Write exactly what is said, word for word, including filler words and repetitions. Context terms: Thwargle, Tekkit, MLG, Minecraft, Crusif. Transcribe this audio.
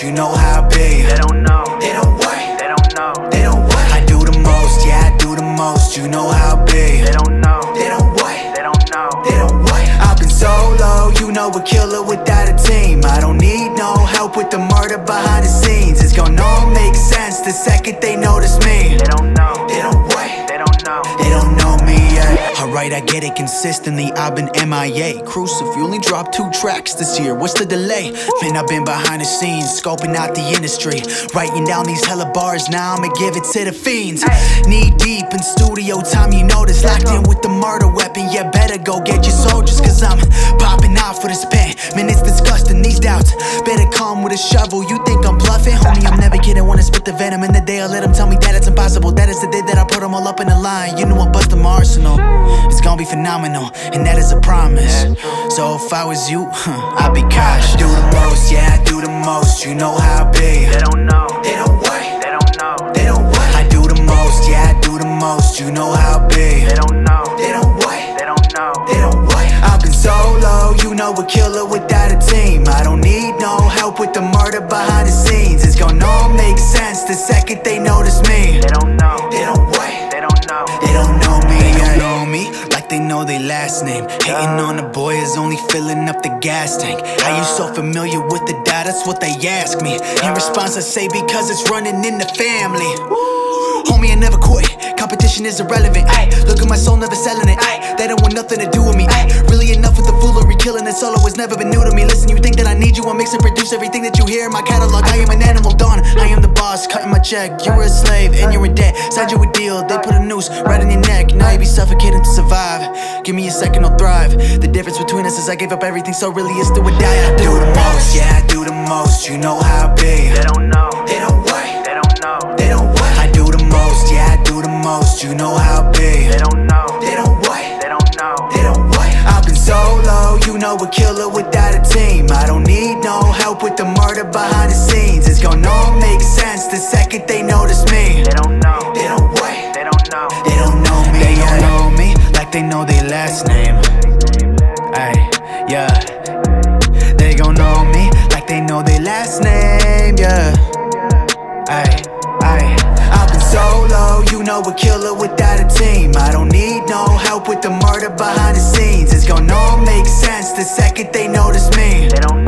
most, you know how I be. They don't know, they don't wait, they don't know, they don't wait. I do the most, yeah, I do the most, you know how I be. They don't know, they don't wait, they don't know, they don't wait. I've been solo, you know a killer without a team. I don't need no help with the murder behind the scenes. It's gonna all make sense the second they notice me. They don't know, they don't wait, they don't know, they don't know me yet. Alright, I get it consistently, I've been M I A. Crusif, you only dropped two tracks this year, what's the delay? Man, I've been behind the scenes, scoping out the industry, writing down these hella bars, now I'ma give it to the fiends. Knee deep in studio time, you notice, locked in with the murder weapon. Yeah, better go get your soldiers, cause I'm popping off for this pen. Man, it's disgusting, these doubts, better come with a shovel. You think I'm bluffing? Homie, I'm never kidding when I spit the venom. In the day I let them tell me that it's impossible, that is the day that I put them all up in a line. You know I bust them arsenal. It's gonna be phenomenal, and that is a promise. So if I was you, huh, I'd be cautious. I do the most, yeah, I do the most, you know how I be. They don't know, they don't wait, they don't know, they don't wait. I do the most, yeah, I do the most, you know how I be. They don't know, they don't wait, they don't know, they don't wait. I've been solo, you know a killer without a team. I don't need no help with the murder behind the scenes. It's gonna all make sense the second they notice me. They don't know, they don't wait, they don't know, they don't know me. They know their last name. Hating on a boy is only filling up the gas tank. How you so familiar with the data? That's what they ask me. In response I say because it's running in the family. Homie, I never quit, competition is irrelevant. Ay, look at my soul, never selling it. Ay, they don't want nothing to do with me. Ay, really enough with the foolery. Killing it solo has never been new to me. Listen, you think that I need you, I mix and produce everything that you hear in my catalog. I am an animal, Don, I am the boss. Cutting my check, you're a slave and you're in debt. Signed you a deal, they put a noose right in your neck. Now you be suffocating to survive. Give me a second, I'll thrive. The difference between us is I gave up everything, so really it's do or die. I do the most, yeah, I do the most, you know how I be. They don't know, they don't wait, they don't know, they don't wait. I do the most, yeah, I do the most, you know how I be. They don't know, they don't wait, they don't know, they don't wait. I've been solo, you know a killer without a team. I don't need no help with the murder behind the scenes. It's gonna all make sense the second they notice me. They don't know, they don't wait, they don't know, they don't know me. They don't know me like they know their last name. Ay, yeah. They gon' know me like they know their last name, yeah. Ay, ay. I've been solo, you know a killer without a team. I don't need no help with the murder behind the scenes. It's gonna all make sense the second they notice me. They don't